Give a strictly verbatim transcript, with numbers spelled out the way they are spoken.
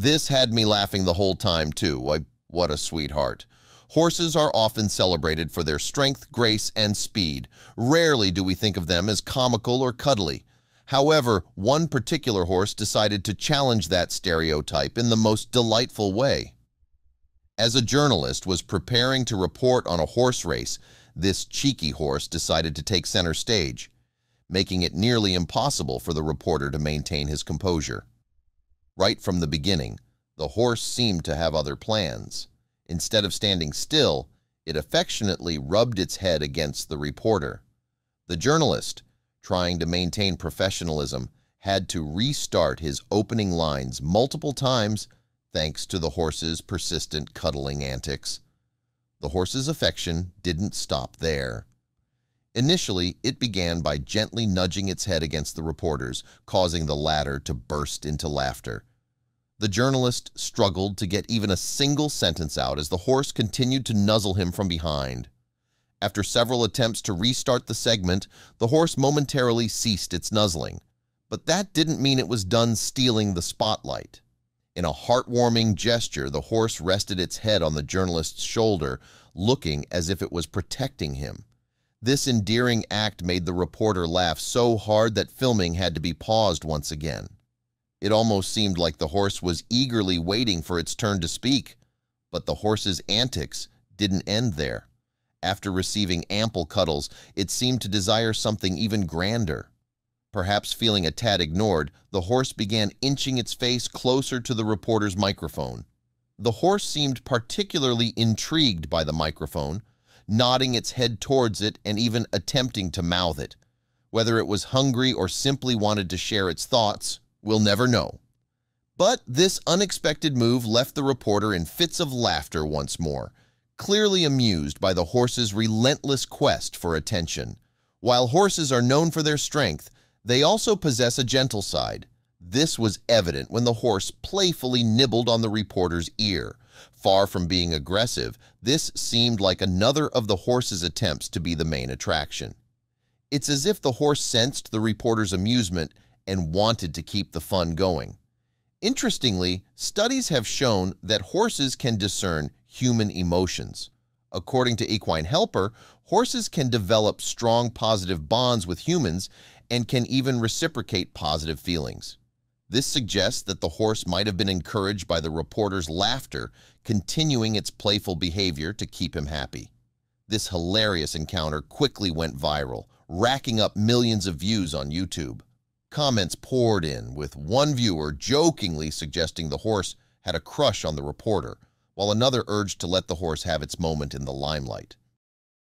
This had me laughing the whole time, too. I, what a sweetheart. Horses are often celebrated for their strength, grace, and speed. Rarely do we think of them as comical or cuddly. However, one particular horse decided to challenge that stereotype in the most delightful way. As a journalist was preparing to report on a horse race, this cheeky horse decided to take center stage, making it nearly impossible for the reporter to maintain his composure. Right from the beginning, the horse seemed to have other plans. Instead of standing still, it affectionately rubbed its head against the reporter. The journalist, trying to maintain professionalism, had to restart his opening lines multiple times thanks to the horse's persistent cuddling antics. The horse's affection didn't stop there. Initially, it began by gently nudging its head against the reporter's, causing the latter to burst into laughter. The journalist struggled to get even a single sentence out as the horse continued to nuzzle him from behind. After several attempts to restart the segment, the horse momentarily ceased its nuzzling. But that didn't mean it was done stealing the spotlight. In a heartwarming gesture, the horse rested its head on the journalist's shoulder, looking as if it was protecting him. This endearing act made the reporter laugh so hard that filming had to be paused once again. It almost seemed like the horse was eagerly waiting for its turn to speak, but the horse's antics didn't end there. After receiving ample cuddles, it seemed to desire something even grander. Perhaps feeling a tad ignored, the horse began inching its face closer to the reporter's microphone. The horse seemed particularly intrigued by the microphone, nodding its head towards it and even attempting to mouth it. Whether it was hungry or simply wanted to share its thoughts, we'll never know. But this unexpected move left the reporter in fits of laughter once more, clearly amused by the horse's relentless quest for attention. While horses are known for their strength, they also possess a gentle side. This was evident when the horse playfully nibbled on the reporter's ear. Far from being aggressive, this seemed like another of the horse's attempts to be the main attraction. It's as if the horse sensed the reporter's amusement and wanted to keep the fun going. Interestingly, studies have shown that horses can discern human emotions. According to Equine Helper, horses can develop strong positive bonds with humans and can even reciprocate positive feelings. This suggests that the horse might have been encouraged by the reporter's laughter, continuing its playful behavior to keep him happy. This hilarious encounter quickly went viral, racking up millions of views on YouTube. Comments poured in, with one viewer jokingly suggesting the horse had a crush on the reporter, while another urged to let the horse have its moment in the limelight.